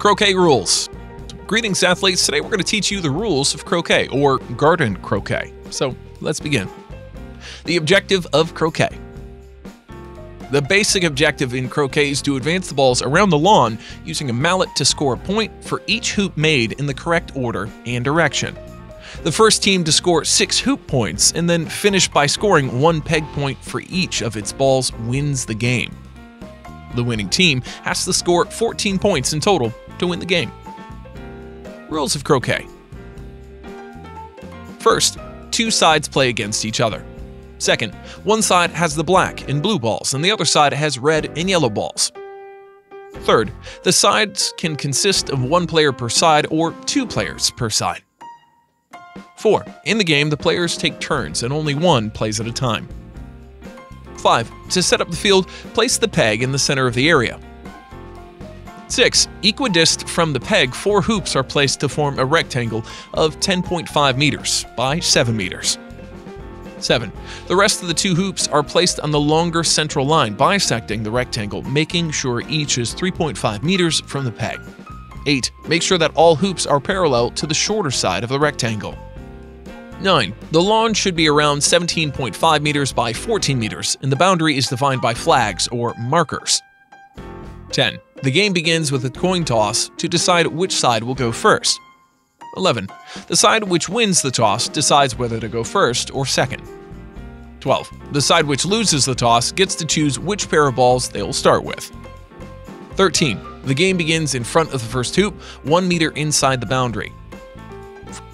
Croquet rules. Greetings, athletes. Today we're going to teach you the rules of croquet, or garden croquet. So let's begin. The objective of croquet. The basic objective in croquet is to advance the balls around the lawn using a mallet to score a point for each hoop made in the correct order and direction. The first team to score 6 hoop points and then finish by scoring 1 peg point for each of its balls wins the game. The winning team has to score 14 points in total to win the game. Rules of croquet. First, 2 sides play against each other. Second, one side has the black and blue balls and the other side has red and yellow balls. Third, the sides can consist of 1 player per side or 2 players per side. 4. In the game, the players take turns and only one plays at a time. 5. To set up the field, place the peg in the center of the area. 6. Equidistant from the peg, 4 hoops are placed to form a rectangle of 10.5 meters by 7 meters. 7. The rest of the 2 hoops are placed on the longer central line, bisecting the rectangle, making sure each is 3.5 meters from the peg. 8. Make sure that all hoops are parallel to the shorter side of the rectangle. 9. The lawn should be around 17.5 meters by 14 meters, and the boundary is defined by flags or markers. 10. The game begins with a coin toss to decide which side will go first. 11. The side which wins the toss decides whether to go first or second. 12. The side which loses the toss gets to choose which pair of balls they will start with. 13. The game begins in front of the first hoop, 1 meter inside the boundary.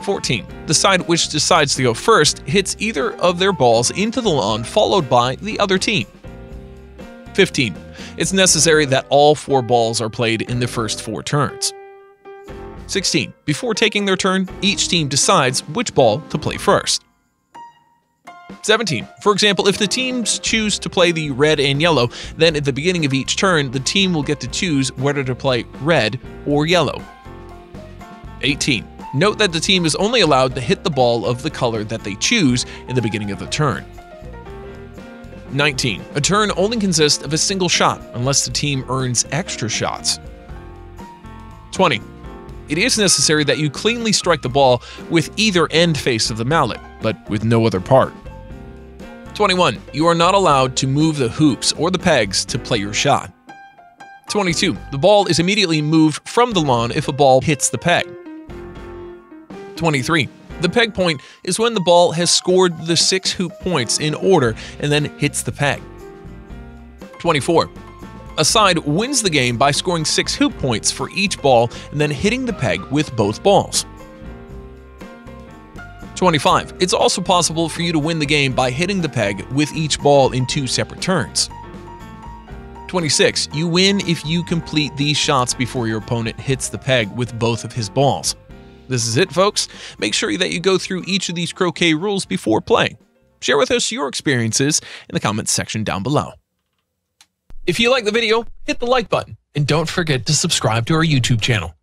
14. The side which decides to go first hits either of their balls into the lawn, followed by the other team. 15. It's necessary that all 4 balls are played in the first 4 turns. 16. Before taking their turn, each team decides which ball to play first. 17. For example, if the teams choose to play the red and yellow, then at the beginning of each turn, the team will get to choose whether to play red or yellow. 18. Note that the team is only allowed to hit the ball of the color that they choose in the beginning of the turn. 19. A turn only consists of a single shot unless the team earns extra shots. 20. It is necessary that you cleanly strike the ball with either end face of the mallet, but with no other part. 21. You are not allowed to move the hoops or the pegs to play your shot. 22. The ball is immediately moved from the lawn if a ball hits the peg. 23. The peg point is when the ball has scored the 6 hoop points in order and then hits the peg. 24. A side wins the game by scoring 6 hoop points for each ball and then hitting the peg with both balls. 25. It's also possible for you to win the game by hitting the peg with each ball in 2 separate turns. 26. You win if you complete these shots before your opponent hits the peg with both of his balls. This is it, folks. Make sure that you go through each of these croquet rules before playing. Share with us your experiences in the comments section down below. If you like the video, hit the like button and don't forget to subscribe to our YouTube channel.